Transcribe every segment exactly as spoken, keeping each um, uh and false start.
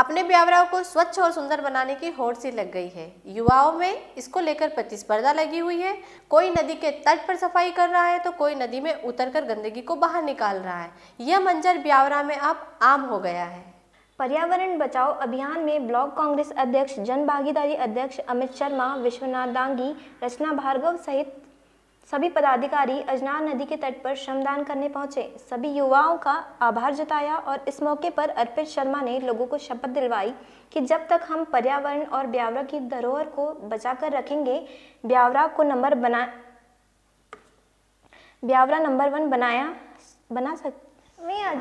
अपने ब्यावरा को स्वच्छ और सुंदर बनाने की होड़ सी लग गई है। युवाओं में इसको लेकर प्रतिस्पर्धा लगी हुई है। कोई नदी के तट पर सफाई कर रहा है तो कोई नदी में उतरकर गंदगी को बाहर निकाल रहा है। यह मंजर ब्यावरा में अब आम हो गया है। पर्यावरण बचाओ अभियान में ब्लॉक कांग्रेस अध्यक्ष, जन भागीदारी अध्यक्ष अमित शर्मा, विश्वनाथ दांगी, रचना भार्गव सहित सभी पदाधिकारी अजनार नदी के तट पर श्रमदान करने पहुंचे। सभी युवाओं का आभार जताया और इस मौके पर अर्पित शर्मा ने लोगों को शपथ दिलवाई कि जब तक हम पर्यावरण और ब्यावरा की धरोहर को बचाकर रखेंगे, ब्यावरा को नंबर बना ब्यावरा नंबर वन बनाया बना सक नहीं आज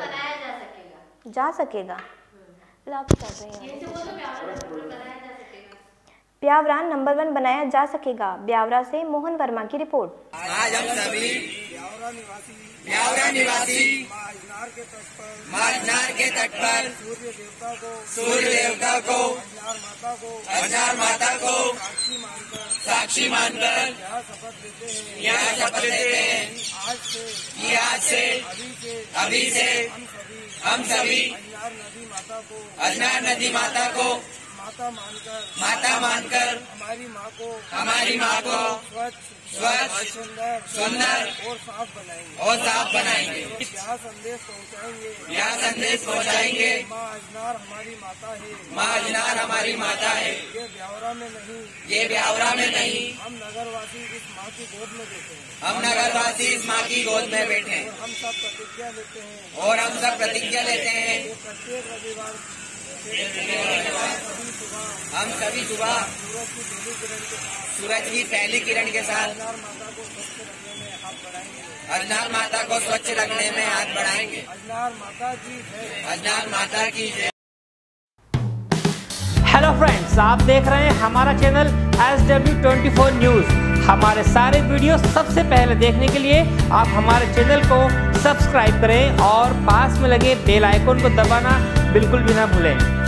बनाया जा सकेगा ब्यावरा नंबर वन बनाया जा सकेगा। ब्यावरा से मोहन वर्मा की रिपोर्ट। आज हम सभी ब्यावरा निवासी ब्यावरा निवासी अजनार के तट पर अजनार के तट पर सूर्य देवता को सूर्य देवता को अजनार माता को अजनार माता को साक्षी मानकर साक्षी मानकर यह शपथ लेते हैं यह शपथ लेते हैं आज से आज से अभी से अभी से हम सभी अजनार नदी माता को अजनार नदी माता को माता मानकर माता मानकर हमारी माँ को हमारी माँ को स्वच्छ स्वच्छ सुंदर सुंदर और साफ बनाएंगे और साफ बनाएंगे यह संदेश पहुँचाएंगे यह संदेश पहुँचाएंगे। माँ अजनार हमारी माता है माँ अजनार हमारी माता है। ये ब्यावरा में नहीं ये ब्यावरा में नहीं हम नगरवासी इस माँ की गोद में बैठे हैं हम नगरवासी इस माँ की गोद में बैठे हैं। हम सब प्रतिज्ञा लेते हैं और हम सब प्रतिज्ञा लेते हैं प्रत्येक रविवार हम सभी सुबह सूरज की पहली किरण के साथ अजनार माता को स्वच्छ रखने में हाथ बढ़ाएंगे। अजनार माता की जय अजनार माता की जय। हेलो फ्रेंड्स, आप देख रहे हैं हमारा channel S W twenty four news. हमारे सारे वीडियो सबसे पहले देखने के लिए आप हमारे चैनल को सब्सक्राइब करें और पास में लगे बेल आइकन को दबाना बिल्कुल भी ना भूलें।